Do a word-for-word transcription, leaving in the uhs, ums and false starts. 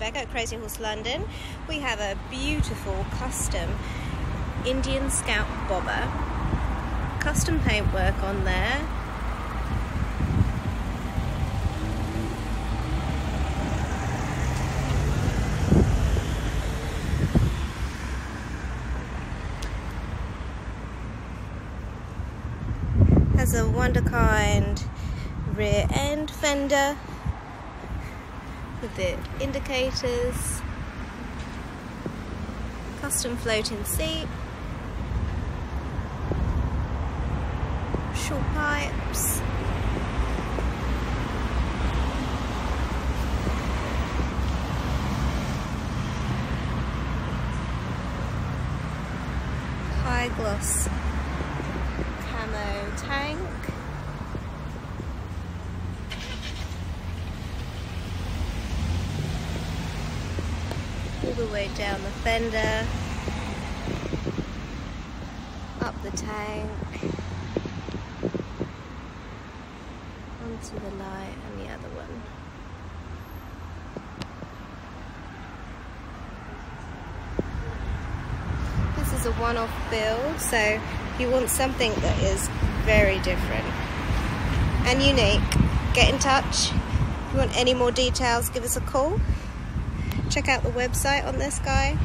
Rebecca at Krazy Horse London. We have a beautiful custom Indian Scout Bobber, custom paintwork on there. Has a Wonderkind rear end fender with the indicators, custom floating seat, short pipes, high gloss camo tank, all the way down the fender, up the tank, onto the light and the other one. This is a one-off build, so you want something that is very different and unique, get in touch. If you want any more details, give us a call. Check out the website on this guy.